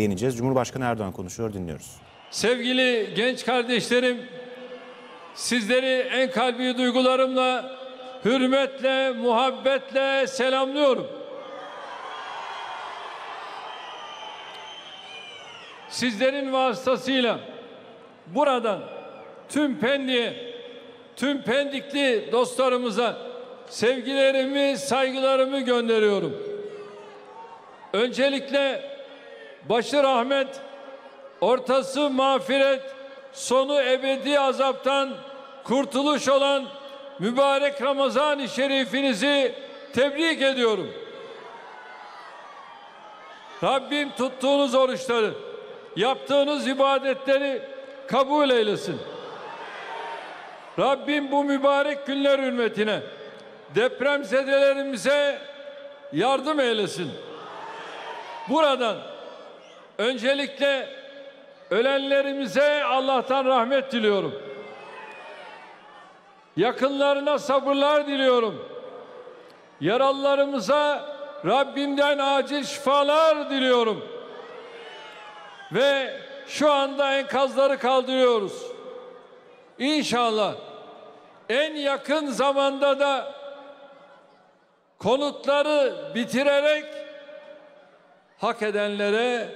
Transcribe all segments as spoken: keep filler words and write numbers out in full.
Değineceğiz. Cumhurbaşkanı Erdoğan konuşuyor, dinliyoruz. Sevgili genç kardeşlerim, sizleri en kalbi duygularımla, hürmetle, muhabbetle selamlıyorum. Sizlerin vasıtasıyla buradan tüm Pendik'e, tüm Pendikli dostlarımıza sevgilerimi, saygılarımı gönderiyorum. Öncelikle başı rahmet, ortası mağfiret, sonu ebedi azaptan kurtuluş olan mübarek Ramazan-ı Şerifinizi tebrik ediyorum. Rabbim tuttuğunuz oruçları, yaptığınız ibadetleri kabul eylesin. Rabbim bu mübarek günler hürmetine depremzedelerimize yardım eylesin. Buradan öncelikle ölenlerimize Allah'tan rahmet diliyorum. Yakınlarına sabırlar diliyorum. Yaralılarımıza Rabbimden acil şifalar diliyorum. Ve şu anda enkazları kaldırıyoruz. İnşallah en yakın zamanda da konutları bitirerek hak edenlere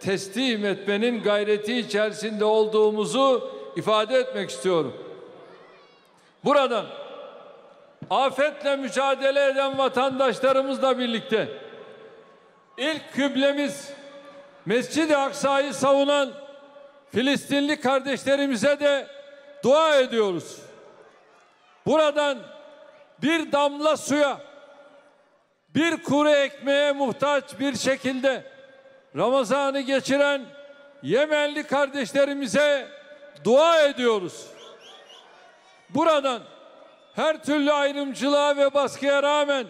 teslim etmenin gayreti içerisinde olduğumuzu ifade etmek istiyorum. Buradan afetle mücadele eden vatandaşlarımızla birlikte ilk kıblemiz Mescid-i Aksa'yı savunan Filistinli kardeşlerimize de dua ediyoruz. Buradan bir damla suya, bir kuru ekmeğe muhtaç bir şekilde Ramazan'ı geçiren Yemenli kardeşlerimize dua ediyoruz. Buradan her türlü ayrımcılığa ve baskıya rağmen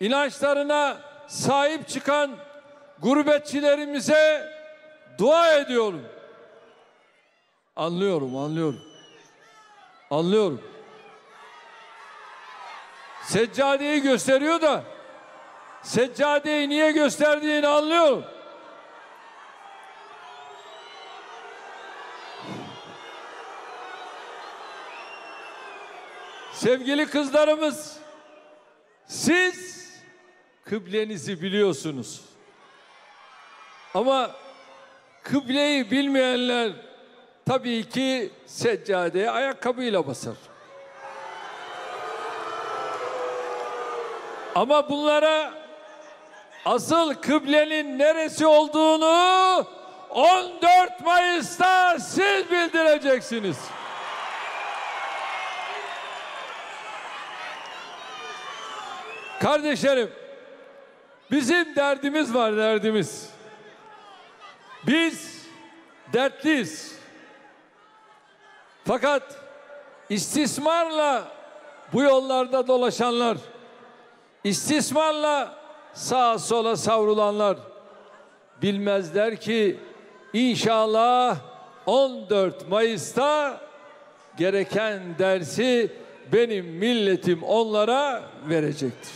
inançlarına sahip çıkan gurbetçilerimize dua ediyorum. Anlıyorum, anlıyorum. Anlıyorum. Seccadeyi gösteriyor da seccadeyi niye gösterdiğini anlıyorum. Sevgili kızlarımız, siz kıblenizi biliyorsunuz. Ama kıbleyi bilmeyenler tabii ki seccadeye ayakkabıyla basar. Ama bunlara asıl kıblenin neresi olduğunu on dört Mayıs'ta siz bildireceksiniz. Kardeşlerim, bizim derdimiz var, derdimiz. Biz dertliyiz. Fakat istismarla bu yollarda dolaşanlar, istismarla sağa sola savrulanlar bilmezler ki inşallah on dört Mayıs'ta gereken dersi benim milletim onlara verecektir.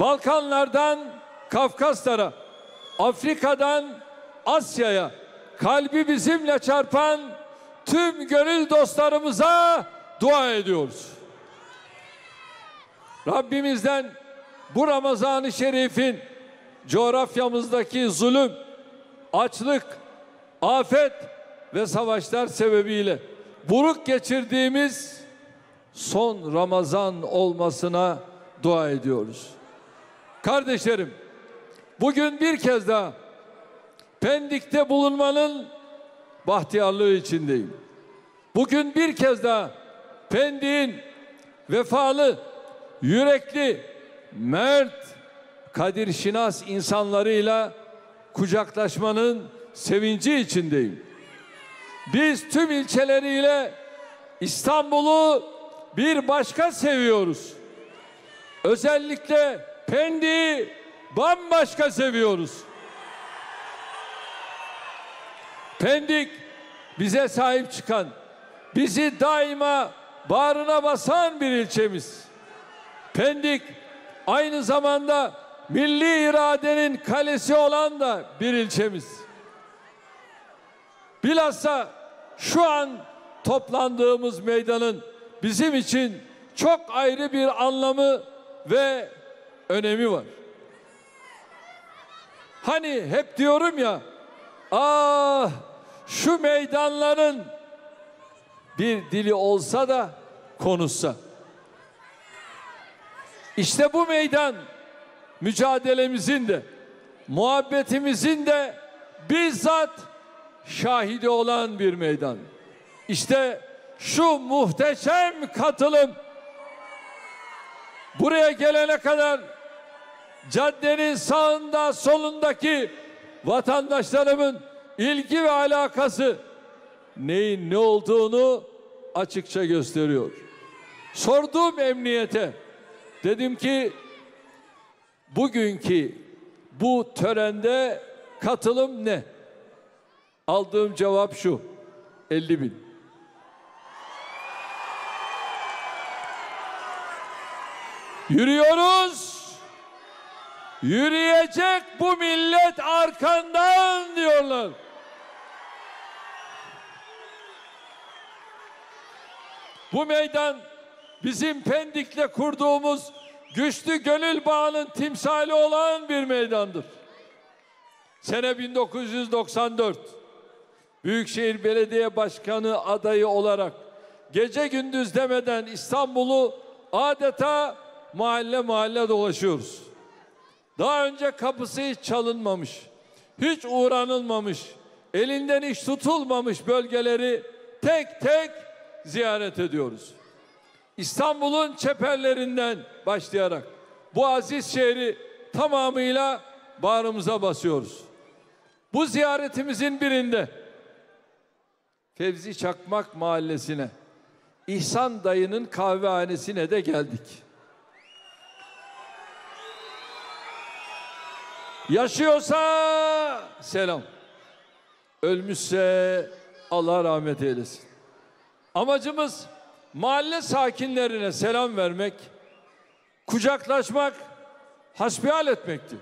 Balkanlardan Kafkaslara, Afrika'dan Asya'ya kalbi bizimle çarpan tüm gönül dostlarımıza dua ediyoruz. Rabbimizden bu Ramazan-ı Şerif'in coğrafyamızdaki zulüm, açlık, afet ve savaşlar sebebiyle buruk geçirdiğimiz son Ramazan olmasına dua ediyoruz. Kardeşlerim, bugün bir kez daha Pendik'te bulunmanın bahtiyarlığı içindeyim. Bugün bir kez daha Pendik'in vefalı, yürekli, mert, kadirşinas insanlarıyla kucaklaşmanın sevinci içindeyim. Biz tüm ilçeleriyle İstanbul'u bir başka seviyoruz. Özellikle Pendik'i bambaşka seviyoruz. Pendik bize sahip çıkan, bizi daima bağrına basan bir ilçemiz. Pendik aynı zamanda milli iradenin kalesi olan da bir ilçemiz. Bilhassa şu an toplandığımız meydanın bizim için çok ayrı bir anlamı ve önemi var. Hani hep diyorum ya, ah şu meydanların bir dili olsa da konuşsa. İşte bu meydan mücadelemizin de, muhabbetimizin de bizzat şahidi olan bir meydan. İşte şu muhteşem katılım, buraya gelene kadar caddenin sağında solundaki vatandaşlarımın ilgi ve alakası neyin ne olduğunu açıkça gösteriyor. Sorduğum emniyete dedim ki bugünkü bu törende katılım ne? Aldığım cevap şu: elli bin. Yürüyoruz, yürüyecek bu millet arkandan diyorlar. Bu meydan bizim Pendik'le kurduğumuz güçlü gönül bağının timsali olan bir meydandır. Sene bin dokuz yüz doksan dört Büyükşehir Belediye Başkanı adayı olarak gece gündüz demeden İstanbul'u adeta mahalle mahalle dolaşıyoruz. Daha önce kapısı hiç çalınmamış, hiç uğranılmamış, elinden hiç tutulmamış bölgeleri tek tek ziyaret ediyoruz. İstanbul'un çeperlerinden başlayarak bu aziz şehri tamamıyla bağrımıza basıyoruz. Bu ziyaretimizin birinde Fevzi Çakmak mahallesine, İhsan Dayı'nın kahvehanesine de geldik. Yaşıyorsa selam, ölmüşse Allah rahmet eylesin. Amacımız mahalle sakinlerine selam vermek, kucaklaşmak, hasbihal etmekti.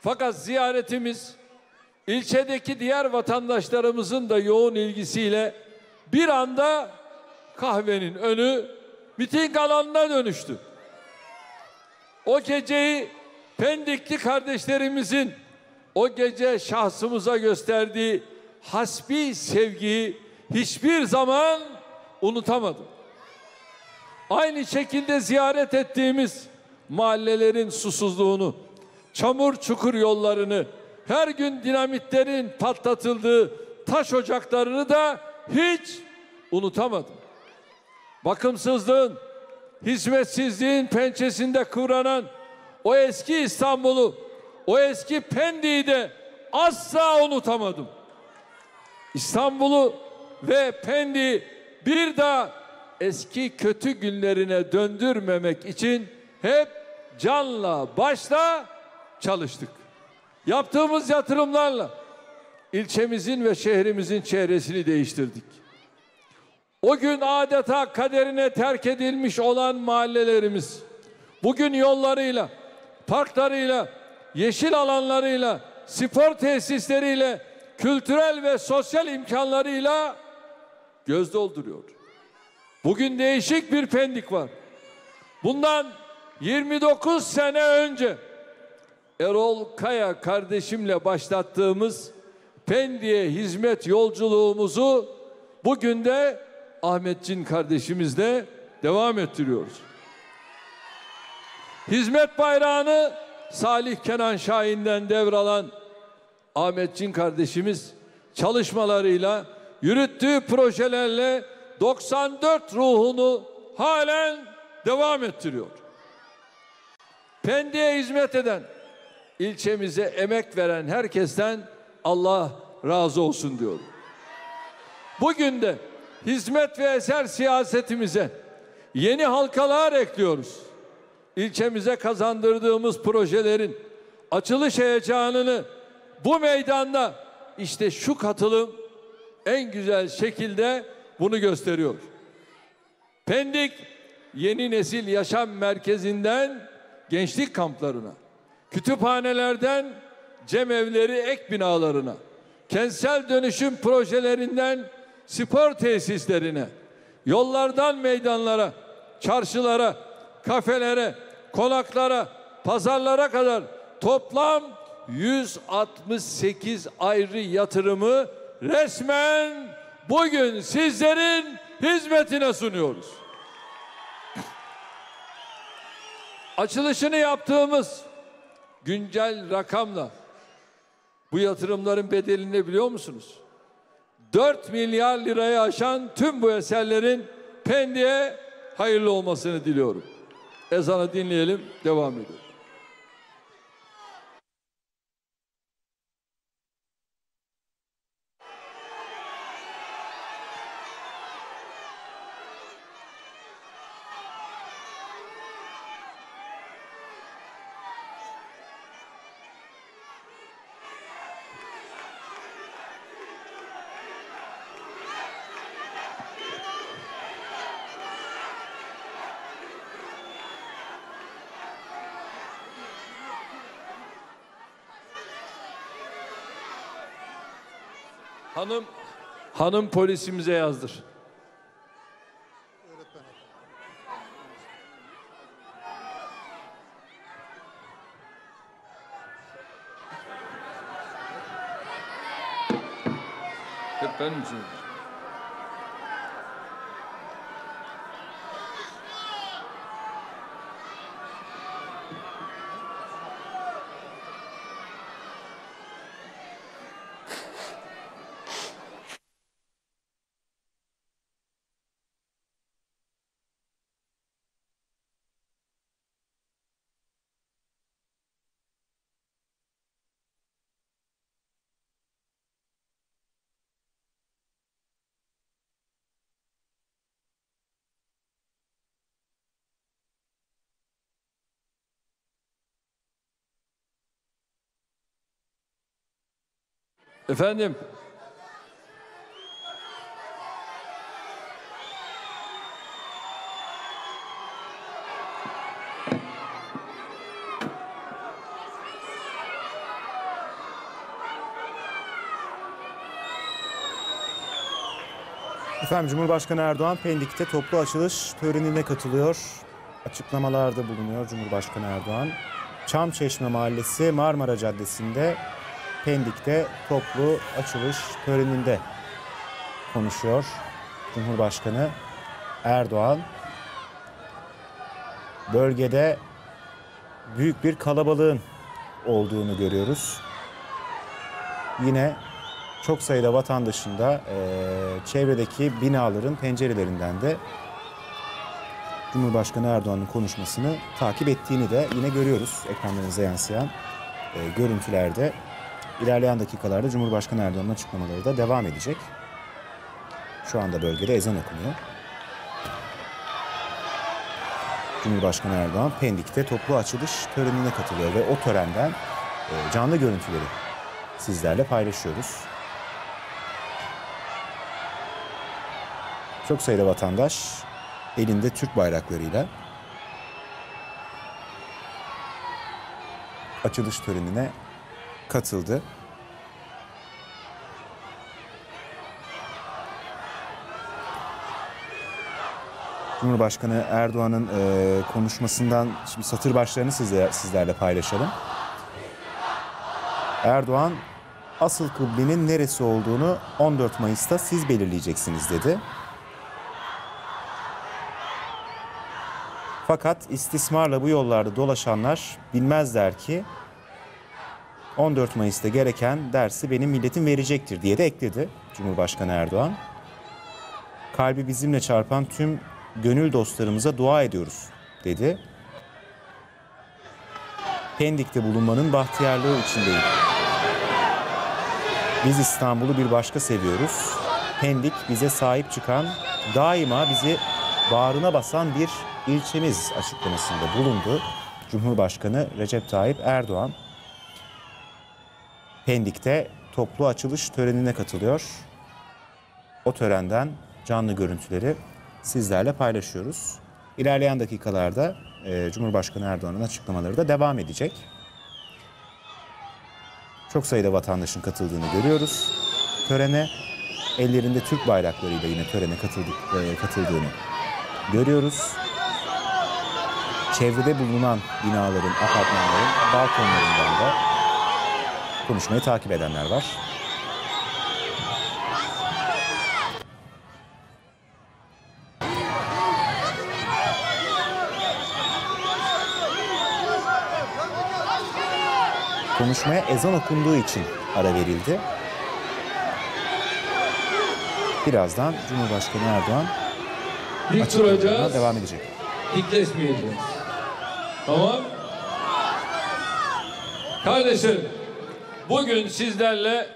Fakat ziyaretimiz ilçedeki diğer vatandaşlarımızın da yoğun ilgisiyle bir anda kahvenin önü miting alanına dönüştü. O geceyi Pendikli kardeşlerimizin o gece şahsımıza gösterdiği hasbi sevgiyi hiçbir zaman unutamadım. Aynı şekilde ziyaret ettiğimiz mahallelerin susuzluğunu, çamur çukur yollarını, her gün dinamitlerin patlatıldığı taş ocaklarını da hiç unutamadım. Bakımsızlığın, hizmetsizliğin pençesinde kıvranan o eski İstanbul'u, o eski Pendik'i de asla unutamadım. İstanbul'u ve Pendik'i bir daha eski kötü günlerine döndürmemek için hep canla başla çalıştık. Yaptığımız yatırımlarla ilçemizin ve şehrimizin çehresini değiştirdik. O gün adeta kaderine terk edilmiş olan mahallelerimiz bugün yollarıyla, parklarıyla, yeşil alanlarıyla, spor tesisleriyle, kültürel ve sosyal imkanlarıyla göz dolduruyor. Bugün değişik bir Pendik var. Bundan yirmi dokuz sene önce Erol Kaya kardeşimle başlattığımız Pendik'e hizmet yolculuğumuzu bugün de Ahmetçin kardeşimizle devam ettiriyoruz. Hizmet bayrağını Salih Kenan Şahin'den devralan Ahmetçin kardeşimiz çalışmalarıyla, yürüttüğü projelerle doksan dört ruhunu halen devam ettiriyor. Pendik'e hizmet eden, ilçemize emek veren herkesten Allah razı olsun diyorum. Bugün de hizmet ve eser siyasetimize yeni halkalar ekliyoruz. İlçemize kazandırdığımız projelerin açılış heyecanını bu meydanda işte şu katılım en güzel şekilde bunu gösteriyor. Pendik yeni nesil yaşam merkezinden gençlik kamplarına, kütüphanelerden cemevleri ek binalarına, kentsel dönüşüm projelerinden spor tesislerine, yollardan meydanlara, çarşılara, kafelere, konaklara, pazarlara kadar toplam yüz altmış sekiz ayrı yatırımı resmen bugün sizlerin hizmetine sunuyoruz. Açılışını yaptığımız güncel rakamla bu yatırımların bedelini biliyor musunuz? dört milyar lirayı aşan tüm bu eserlerin Pendik'e hayırlı olmasını diliyorum. Ezanı dinleyelim, devam edelim. Hanım, hanım polisimize yazdır. Hep ben mi söylüyorum? Efendim, Efendim Cumhurbaşkanı Erdoğan Pendik'te toplu açılış törenine katılıyor. Açıklamalarda bulunuyor Cumhurbaşkanı Erdoğan. Çam Çeşme Mahallesi Marmara Caddesi'nde Pendik'te toplu açılış töreninde konuşuyor Cumhurbaşkanı Erdoğan. Bölgede büyük bir kalabalığın olduğunu görüyoruz. Yine çok sayıda vatandaşın da e, çevredeki binaların pencerelerinden de Cumhurbaşkanı Erdoğan'ın konuşmasını takip ettiğini de yine görüyoruz ekranlarınıza yansıyan e, görüntülerde. İlerleyen dakikalarda Cumhurbaşkanı Erdoğan'ın açıklamaları da devam edecek. Şu anda bölgede ezan okunuyor. Cumhurbaşkanı Erdoğan Pendik'te toplu açılış törenine katılıyor ve o törenden canlı görüntüleri sizlerle paylaşıyoruz. Çok sayıda vatandaş elinde Türk bayraklarıyla açılış törenine katıldı. Cumhurbaşkanı Erdoğan'ın e, konuşmasından şimdi satır başlarını sizler, sizlerle paylaşalım. Erdoğan, asıl kıblenin neresi olduğunu on dört Mayıs'ta siz belirleyeceksiniz dedi. Fakat istismarla bu yollarda dolaşanlar bilmezler ki on dört Mayıs'ta gereken dersi benim milletim verecektir diye de ekledi Cumhurbaşkanı Erdoğan. Kalbi bizimle çarpan tüm gönül dostlarımıza dua ediyoruz dedi. Pendik'te bulunmanın bahtiyarlığı içindeyim. Biz İstanbul'u bir başka seviyoruz. Pendik bize sahip çıkan, daima bizi bağrına basan bir ilçemiz açıklamasında bulundu Cumhurbaşkanı Recep Tayyip Erdoğan. Pendik'te toplu açılış törenine katılıyor. O törenden canlı görüntüleri sizlerle paylaşıyoruz. İlerleyen dakikalarda Cumhurbaşkanı Erdoğan'ın açıklamaları da devam edecek. çok sayıda vatandaşın katıldığını görüyoruz. Törene ellerinde Türk bayraklarıyla yine törene katıldık, katıldığını görüyoruz. Çevrede bulunan binaların, apartmanların, balkonlarından da konuşmayı takip edenler var. Konuşmaya ezan okunduğu için ara verildi. Birazdan Cumhurbaşkanı Erdoğan açıklamalarına devam edecek. Dikleşmeyeceğiz. Tamam. Kardeşim, bugün sizlerle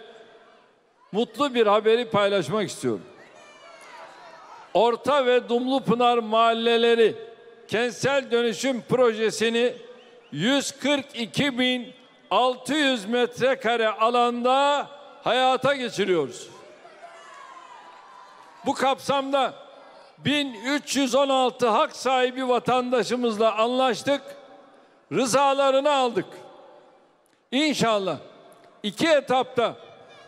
mutlu bir haberi paylaşmak istiyorum. Orta ve Dumlupınar mahalleleri kentsel dönüşüm projesini yüz kırk iki bin altı yüz metrekare alanda hayata geçiriyoruz. Bu kapsamda bin üç yüz on altı hak sahibi vatandaşımızla anlaştık, rızalarını aldık. İnşallah iki etapta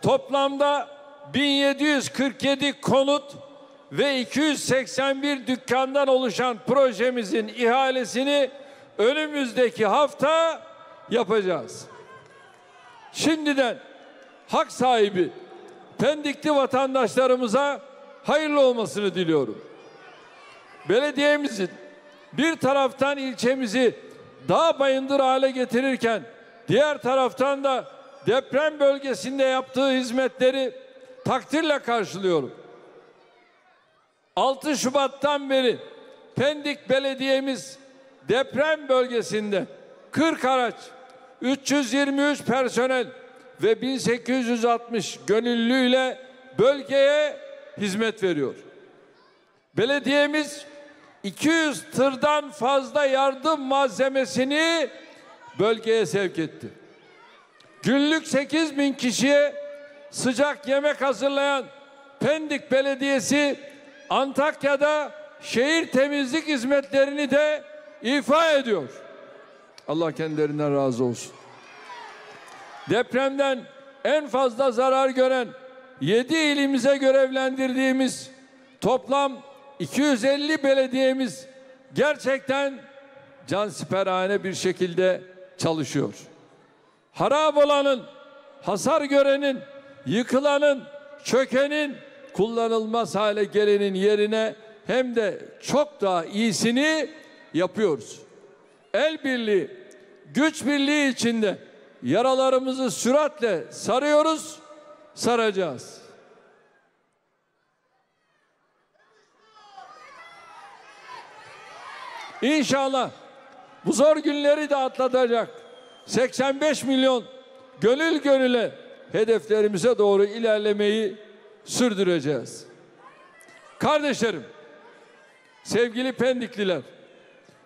toplamda bin yedi yüz kırk yedi konut ve iki yüz seksen bir dükkandan oluşan projemizin ihalesini önümüzdeki hafta yapacağız. Şimdiden hak sahibi Pendikli vatandaşlarımıza hayırlı olmasını diliyorum. Belediyemizin bir taraftan ilçemizi daha bayındır hale getirirken diğer taraftan da deprem bölgesinde yaptığı hizmetleri takdirle karşılıyorum. altı Şubat'tan beri Pendik Belediyemiz deprem bölgesinde kırk araç, üç yüz yirmi üç personel ve bin sekiz yüz altmış gönüllüyle bölgeye hizmet veriyor. Belediyemiz iki yüz tırdan fazla yardım malzemesini bölgeye sevk etti. Günlük sekiz bin kişiye sıcak yemek hazırlayan Pendik Belediyesi Antakya'da şehir temizlik hizmetlerini de ifa ediyor. Allah kendilerinden razı olsun. Depremden en fazla zarar gören yedi ilimize görevlendirdiğimiz toplam iki yüz elli belediyemiz gerçekten cansiperhane bir şekilde çalışıyor. Harap olanın, hasar görenin, yıkılanın, çökenin, kullanılmaz hale gelenin yerine hem de çok daha iyisini yapıyoruz. El birliği, güç birliği içinde yaralarımızı süratle sarıyoruz, saracağız. İnşallah bu zor günleri de atlatacak seksen beş milyon gönül gönüle hedeflerimize doğru ilerlemeyi sürdüreceğiz. Kardeşlerim, sevgili Pendikliler,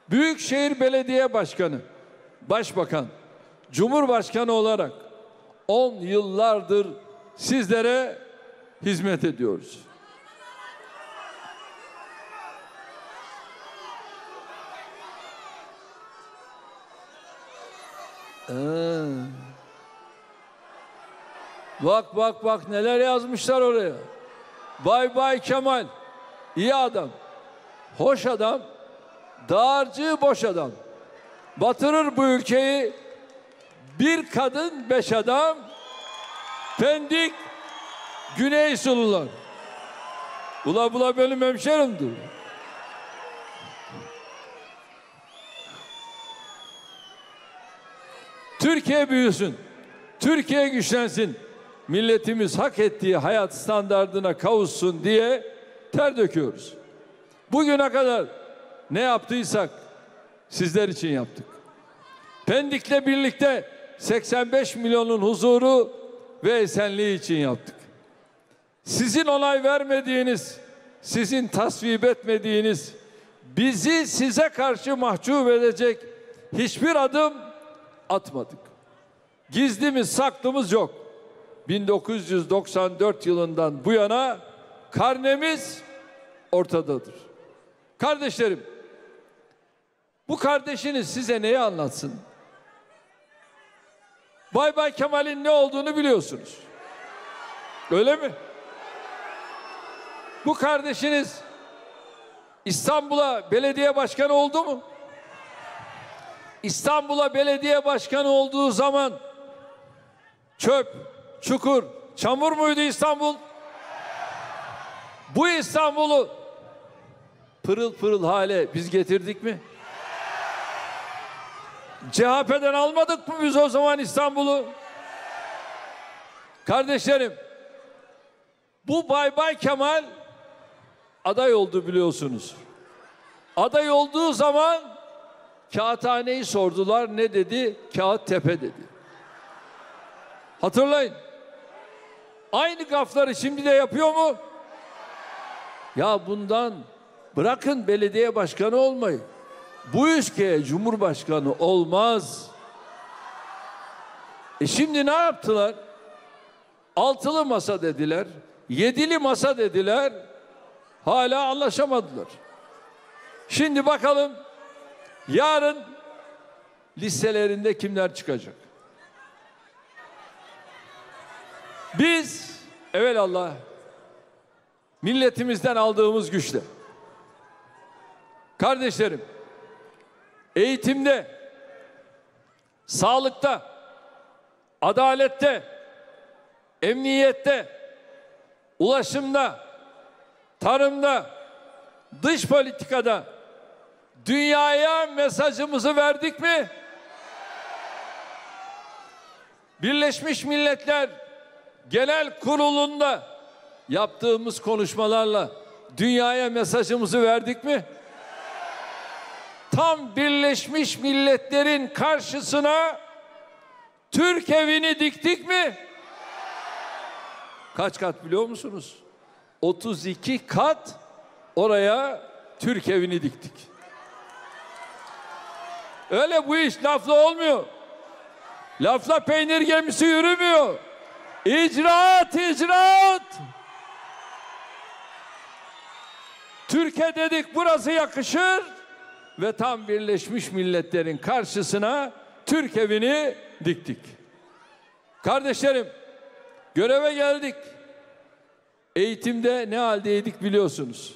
Büyükşehir Belediye Başkanı, Başbakan, Cumhurbaşkanı olarak on yıllardır sizlere hizmet ediyoruz. Ee, bak bak bak neler yazmışlar oraya. Bay Bay Kemal, iyi adam, hoş adam, dağarcığı boş adam. Batırır bu ülkeyi bir kadın beş adam. Pendik Güney Sulular. Ula bula benim hemşerimdir. Türkiye büyüsün, Türkiye güçlensin, milletimiz hak ettiği hayat standardına kavuşsun diye ter döküyoruz. Bugüne kadar ne yaptıysak sizler için yaptık. Pendik'le birlikte seksen beş milyonun huzuru ve esenliği için yaptık. Sizin onay vermediğiniz, sizin tasvip etmediğiniz, bizi size karşı mahcup edecek hiçbir adım atmadık. Gizlimiz, saklımız yok. bin dokuz yüz doksan dört yılından bu yana karnemiz ortadadır. Kardeşlerim, bu kardeşiniz size neyi anlatsın? Bay Bay Kemal'in ne olduğunu biliyorsunuz. Öyle mi? Bu kardeşiniz İstanbul'a belediye başkanı oldu mu? İstanbul'a belediye başkanı olduğu zaman çöp, çukur, çamur muydu İstanbul? Bu İstanbul'u pırıl pırıl hale biz getirdik mi? C H P'den almadık mı biz o zaman İstanbul'u? Kardeşlerim, bu Bay Bay Kemal aday oldu biliyorsunuz. Aday olduğu zaman Kağıthane'yi sordular. Ne dedi? Kağıttepe dedi. Hatırlayın. Aynı gafları şimdi de yapıyor mu? Ya bundan bırakın belediye başkanı olmayı. Bu ülkeye cumhurbaşkanı olmaz. E şimdi ne yaptılar? Altılı masa dediler. Yedili masa dediler. Hala anlaşamadılar. Şimdi bakalım yarın listelerinde kimler çıkacak? Biz evelallah milletimizden aldığımız güçle, kardeşlerim, eğitimde, sağlıkta, adalette, emniyette, ulaşımda, tarımda, dış politikada dünyaya mesajımızı verdik mi? Birleşmiş Milletler Genel Kurulu'nda yaptığımız konuşmalarla dünyaya mesajımızı verdik mi? Tam Birleşmiş Milletler'in karşısına Türk evini diktik mi? Kaç kat biliyor musunuz? otuz iki kat oraya Türk evini diktik. Öyle bu iş lafla olmuyor. Lafla peynir gemisi yürümüyor. İcraat, icraat. Türkiye dedik, burası yakışır ve tam Birleşmiş Milletler'in karşısına Türk evini diktik. Kardeşlerim, göreve geldik. Eğitimde ne haldeydik biliyorsunuz.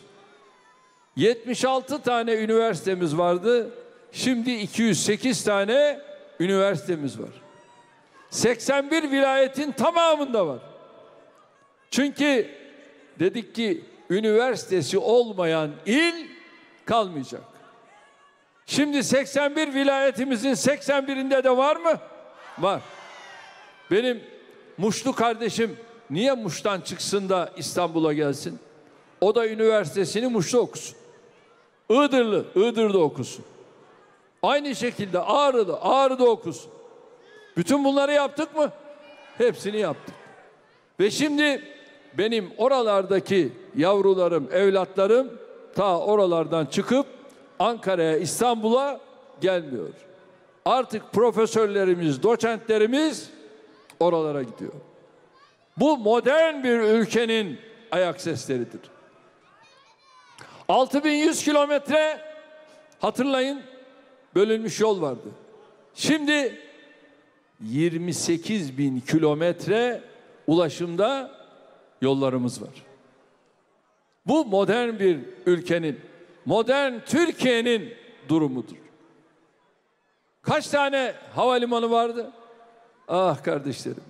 yetmiş altı tane üniversitemiz vardı. Şimdi iki yüz sekiz tane üniversitemiz var. seksen bir vilayetin tamamında var. Çünkü dedik ki üniversitesi olmayan il kalmayacak. Şimdi seksen bir vilayetimizin seksen birinde de var mı? Var. Benim Muşlu kardeşim niye Muş'tan çıksın da İstanbul'a gelsin? O da üniversitesini Muş'ta okusun. Iğdırlı, Iğdır'da okusun. Aynı şekilde Ağrılı, Ağrı'da okusun. Bütün bunları yaptık mı? Hepsini yaptık. Ve şimdi benim oralardaki yavrularım, evlatlarım ta oralardan çıkıp Ankara'ya, İstanbul'a gelmiyor. Artık profesörlerimiz, doçentlerimiz oralara gidiyor. Bu modern bir ülkenin ayak sesleridir. altı bin yüz kilometre, hatırlayın, bölünmüş yol vardı. Şimdi yirmi sekiz bin kilometre ulaşımda yollarımız var. Bu modern bir ülkenin, modern Türkiye'nin durumudur. Kaç tane havalimanı vardı? Ah kardeşlerim.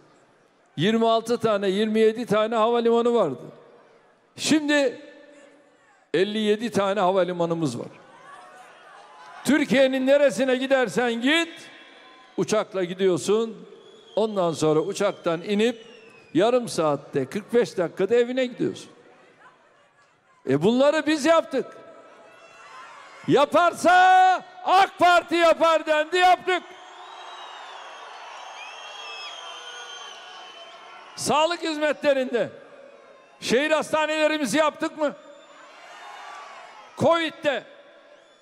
yirmi altı tane, yirmi yedi tane havalimanı vardı. Şimdi elli yedi tane havalimanımız var. Türkiye'nin neresine gidersen git, uçakla gidiyorsun. Ondan sonra uçaktan inip yarım saatte, kırk beş dakikada evine gidiyorsun. E bunları biz yaptık. Yaparsa AK Parti yapar dendi, yaptık. Sağlık hizmetlerinde şehir hastanelerimizi yaptık mı? Covid'de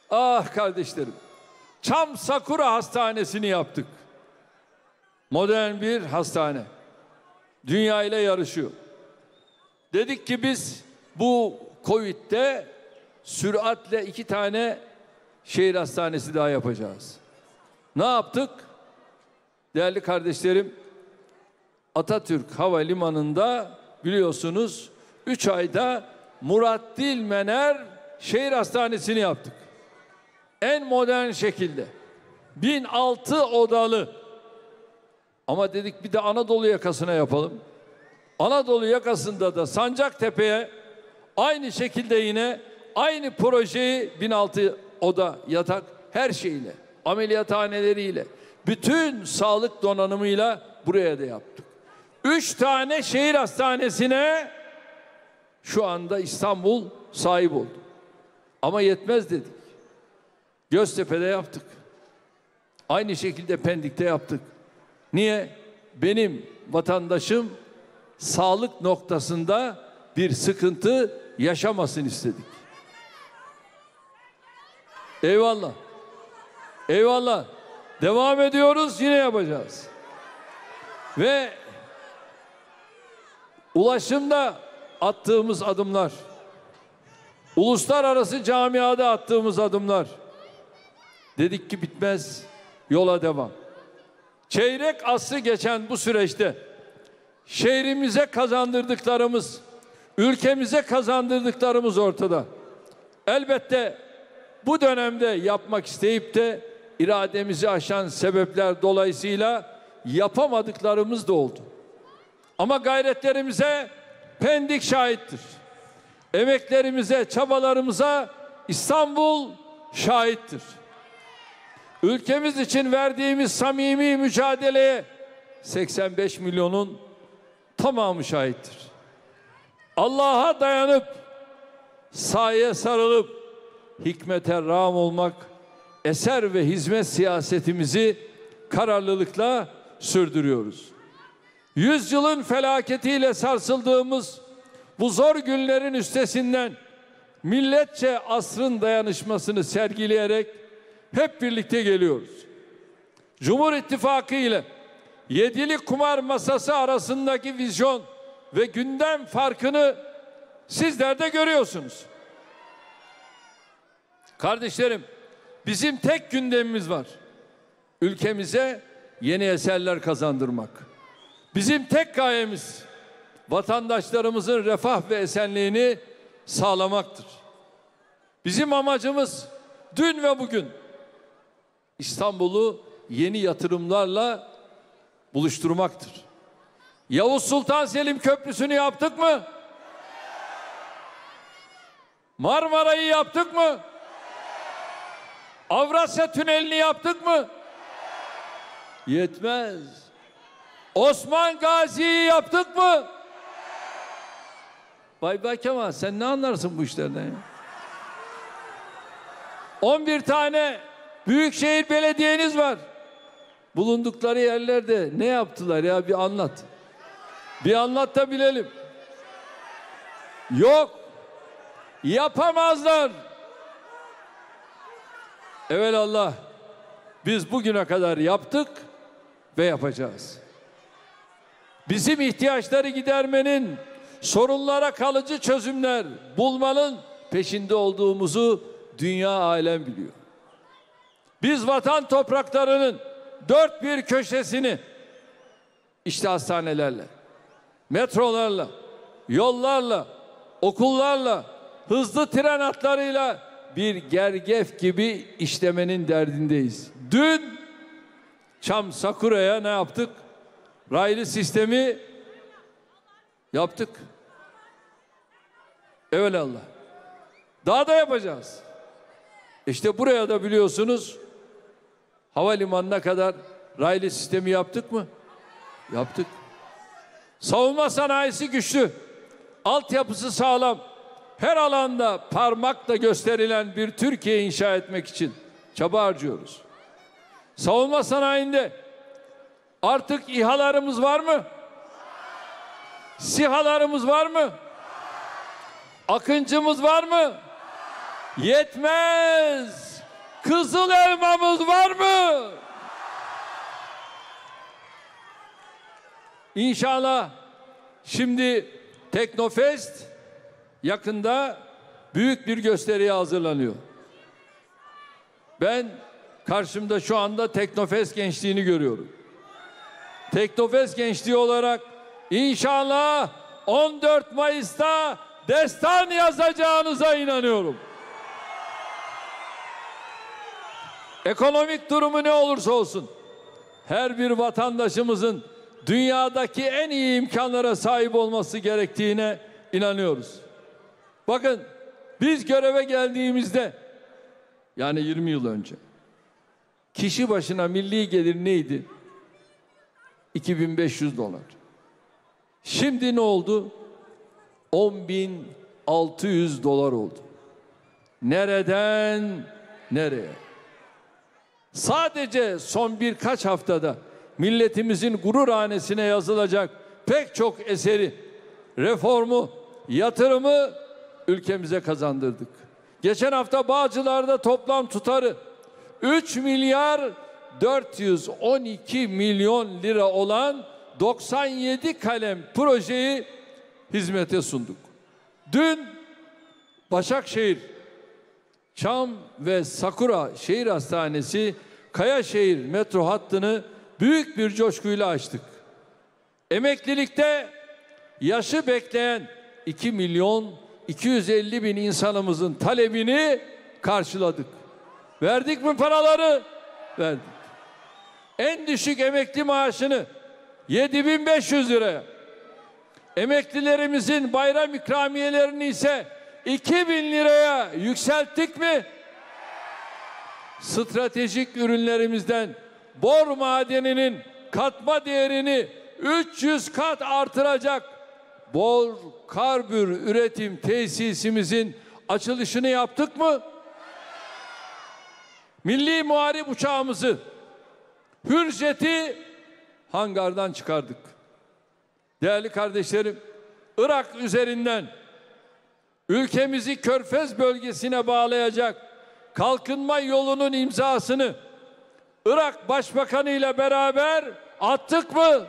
ah kardeşlerim, Çam Sakura Hastanesi'ni yaptık. Modern bir hastane. Dünya ile yarışıyor. Dedik ki biz bu Covid'de süratle iki tane şehir hastanesi daha yapacağız. Ne yaptık? Değerli kardeşlerim, Atatürk Havalimanı'nda biliyorsunuz üç ayda Murad Dilmener şehir hastanesini yaptık. En modern şekilde. bin altı odalı. Ama dedik bir de Anadolu yakasına yapalım. Anadolu yakasında da Sancaktepe'ye aynı şekilde yine aynı projeyi bin altı oda, yatak, her şeyle, ameliyathaneleriyle, bütün sağlık donanımıyla buraya da yaptık. Üç tane şehir hastanesine şu anda İstanbul sahip oldu. Ama yetmez dedik. Göztepe'de yaptık. Aynı şekilde Pendik'te yaptık. Niye? Benim vatandaşım sağlık noktasında bir sıkıntı yaşamasın istedik. Eyvallah. Eyvallah. Devam ediyoruz, yine yapacağız. Ve ulaşımda attığımız adımlar, uluslararası camiada attığımız adımlar, dedik ki bitmez, yola devam. Çeyrek asrı geçen bu süreçte şehrimize kazandırdıklarımız, ülkemize kazandırdıklarımız ortada. Elbette bu dönemde yapmak isteyip de irademizi aşan sebepler dolayısıyla yapamadıklarımız da oldu. Ama gayretlerimize Pendik şahittir. Emeklerimize, çabalarımıza İstanbul şahittir. Ülkemiz için verdiğimiz samimi mücadeleye seksen beş milyonun tamamı şahittir. Allah'a dayanıp, sahaya sarılıp, hikmete rağm olmak, eser ve hizmet siyasetimizi kararlılıkla sürdürüyoruz. Yüzyılın felaketiyle sarsıldığımız bu zor günlerin üstesinden milletçe asrın dayanışmasını sergileyerek hep birlikte geliyoruz. Cumhur İttifakı ile yedili kumar masası arasındaki vizyon ve gündem farkını sizler de görüyorsunuz. Kardeşlerim, bizim tek gündemimiz var. Ülkemize yeni eserler kazandırmak. Bizim tek gayemiz vatandaşlarımızın refah ve esenliğini sağlamaktır. Bizim amacımız dün ve bugün İstanbul'u yeni yatırımlarla buluşturmaktır. Yavuz Sultan Selim Köprüsü'nü yaptık mı? Marmara'yı yaptık mı? Avrasya Tüneli'ni yaptık mı? Yetmez. Osman Gazi'yi yaptık mı? Bay Bay Kemal, sen ne anlarsın bu işlerden ya? on bir tane büyükşehir belediyeniz var. Bulundukları yerlerde ne yaptılar ya, bir anlat. Bir anlat da bilelim. Yok. Yapamazlar. Evelallah biz bugüne kadar yaptık ve yapacağız. Bizim ihtiyaçları gidermenin, sorunlara kalıcı çözümler bulmanın peşinde olduğumuzu dünya alem biliyor. Biz vatan topraklarının dört bir köşesini işte hastanelerle, metrolarla, yollarla, okullarla, hızlı tren hatlarıyla bir gergef gibi işlemenin derdindeyiz. Dün Çam Sakura'ya ne yaptık? Raylı sistemi yaptık. Evelallah. Daha da yapacağız. İşte buraya da biliyorsunuz havalimanına kadar raylı sistemi yaptık mı? Yaptık. Savunma sanayisi güçlü. Altyapısı sağlam. Her alanda parmakla gösterilen bir Türkiye inşa etmek için çaba harcıyoruz. Savunma sanayinde artık İHA'larımız var mı? SİHA'larımız var mı? Akıncımız var mı? Yetmez. Kızıl elmamız var mı? İnşallah şimdi Teknofest yakında büyük bir gösteriye hazırlanıyor. Ben karşımda şu anda Teknofest gençliğini görüyorum. Teknofest gençliği olarak inşallah on dört Mayıs'ta destan yazacağınıza inanıyorum. Ekonomik durumu ne olursa olsun her bir vatandaşımızın dünyadaki en iyi imkanlara sahip olması gerektiğine inanıyoruz. Bakın biz göreve geldiğimizde, yani yirmi yıl önce, kişi başına milli gelir neydi? iki bin beş yüz dolar. Şimdi ne oldu? on bin altı yüz dolar oldu. Nereden nereye? Sadece son birkaç haftada milletimizin gurur hanesine yazılacak pek çok eseri, reformu, yatırımı ülkemize kazandırdık. Geçen hafta Bağcılar'da toplam tutarı üç milyar dört yüz on iki milyon lira olan doksan yedi kalem projeyi hizmete sunduk. Dün Başakşehir, Çam ve Sakura Şehir Hastanesi, Kayaşehir metro hattını büyük bir coşkuyla açtık. Emeklilikte yaşı bekleyen iki milyon iki yüz elli bin insanımızın talebini karşıladık. Verdik mi paraları? Verdik. En düşük emekli maaşını yedi bin beş yüz liraya, emeklilerimizin bayram ikramiyelerini ise iki bin liraya yükselttik mi? Stratejik ürünlerimizden bor madeninin katma değerini üç yüz kat artıracak bor karbür üretim tesisimizin açılışını yaptık mı? Milli muharip uçağımızı, Hürjet'i hangardan çıkardık. Değerli kardeşlerim, Irak üzerinden ülkemizi Körfez bölgesine bağlayacak kalkınma yolunun imzasını Irak Başbakanı ile beraber attık mı?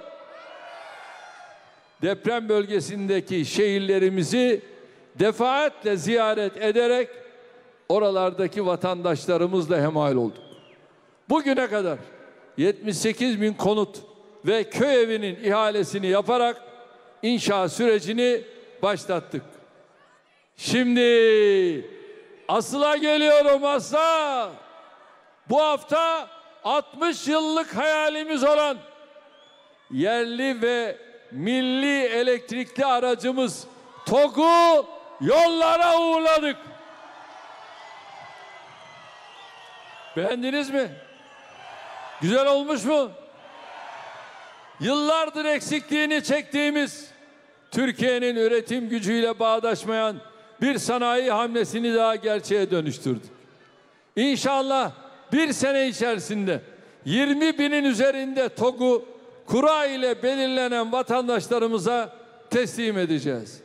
Deprem bölgesindeki şehirlerimizi defaatle ziyaret ederek oralardaki vatandaşlarımızla hemhal olduk. Bugüne kadar yetmiş sekiz bin konut ve köy evinin ihalesini yaparak inşaat sürecini başlattık. Şimdi asla geliyorum asla. Bu hafta altmış yıllık hayalimiz olan yerli ve milli elektrikli aracımız TOG'u yollara uğurladık. Beğendiniz mi? Güzel olmuş mu? Yıllardır eksikliğini çektiğimiz, Türkiye'nin üretim gücüyle bağdaşmayan bir sanayi hamlesini daha gerçeğe dönüştürdük. İnşallah bir sene içerisinde yirmi binin üzerinde TOG'u kura ile belirlenen vatandaşlarımıza teslim edeceğiz.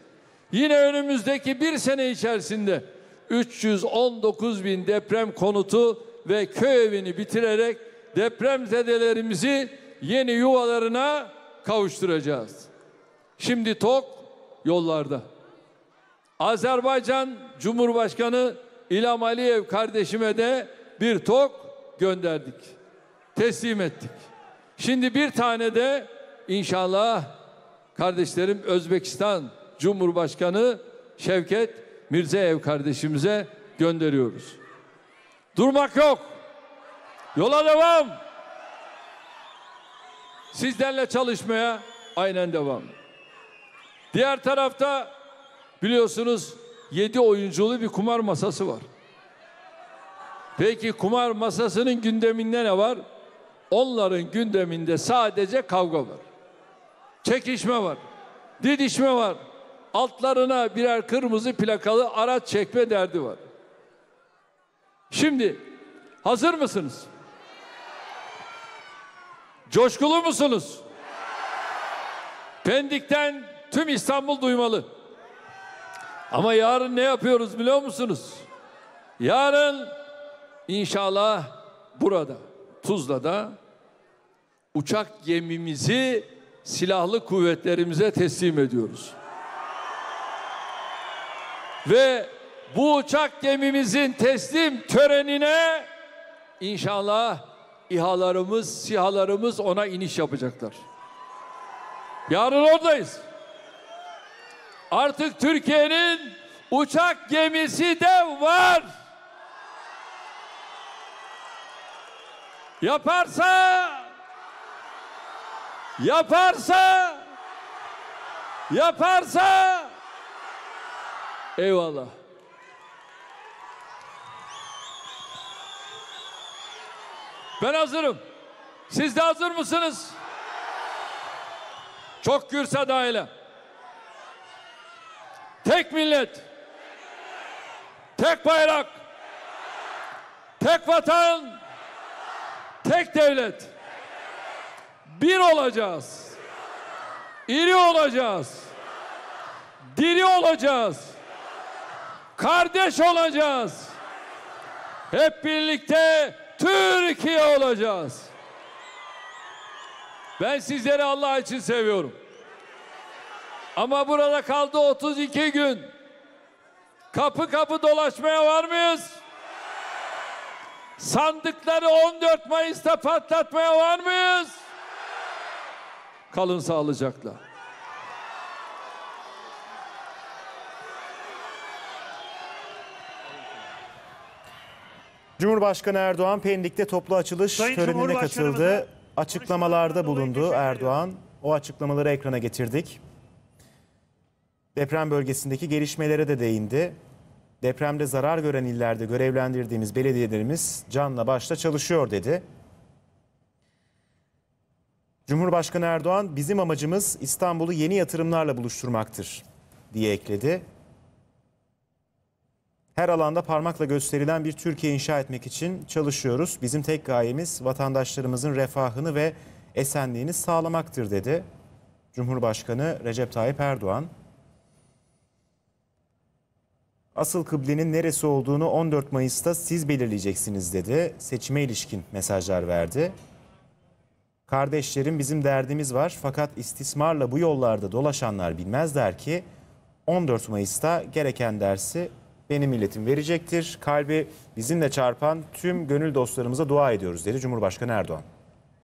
Yine önümüzdeki bir sene içerisinde üç yüz on dokuz bin deprem konutu ve köy evini bitirerek depremzedelerimizi yeni yuvalarına kavuşturacağız. Şimdi TOG yollarda. Azerbaycan Cumhurbaşkanı İlham Aliyev kardeşime de bir TOG gönderdik. Teslim ettik. Şimdi bir tane de inşallah kardeşlerim Özbekistan Cumhurbaşkanı Şevket Mirzayev kardeşimize gönderiyoruz. Durmak yok. Yola devam. Sizlerle çalışmaya aynen devam. Diğer tarafta biliyorsunuz yedi oyunculu bir kumar masası var. Peki kumar masasının gündeminde ne var? Onların gündeminde sadece kavga var. Çekişme var. Didişme var. Altlarına birer kırmızı plakalı araç çekme derdi var. Şimdi hazır mısınız? Coşkulu musunuz? Pendik'ten tüm İstanbul duymalı. Ama yarın ne yapıyoruz biliyor musunuz? Yarın inşallah burada, Tuzla'da uçak gemimizi silahlı kuvvetlerimize teslim ediyoruz. Ve bu uçak gemimizin teslim törenine inşallah İHA'larımız, SİHA'larımız ona iniş yapacaklar. Yarın oradayız. Artık Türkiye'nin uçak gemisi de var. Yaparsa, yaparsa, yaparsa, eyvallah. Ben hazırım. Siz de hazır mısınız? Çok gürse dahil. Tek millet, tek bayrak, tek vatan, tek devlet. Bir olacağız. İri olacağız. Diri olacağız. Kardeş olacağız. Hep birlikte Türkiye olacağız. Ben sizleri Allah için seviyorum. Ama burada kaldı otuz iki gün. Kapı kapı dolaşmaya var mıyız? Sandıkları on dört Mayıs'ta patlatmaya var mıyız? Kalın sağlıcakla. Cumhurbaşkanı Erdoğan Pendik'te toplu açılış Sayın törenine katıldı. Açıklamalarda bulundu Erdoğan. O açıklamaları ekrana getirdik. Deprem bölgesindeki gelişmelere de değindi. Depremde zarar gören illerde görevlendirdiğimiz belediyelerimiz canla başla çalışıyor dedi. Cumhurbaşkanı Erdoğan bizim amacımız İstanbul'u yeni yatırımlarla buluşturmaktır diye ekledi. Her alanda parmakla gösterilen bir Türkiye inşa etmek için çalışıyoruz. Bizim tek gayemiz vatandaşlarımızın refahını ve esenliğini sağlamaktır dedi Cumhurbaşkanı Recep Tayyip Erdoğan. Asıl kıblenin neresi olduğunu on dört Mayıs'ta siz belirleyeceksiniz dedi. Seçime ilişkin mesajlar verdi. Kardeşlerim bizim derdimiz var fakat istismarla bu yollarda dolaşanlar bilmezler ki on dört Mayıs'ta gereken dersi benim milletim verecektir. Kalbi bizimle çarpan tüm gönül dostlarımıza dua ediyoruz dedi Cumhurbaşkanı Erdoğan.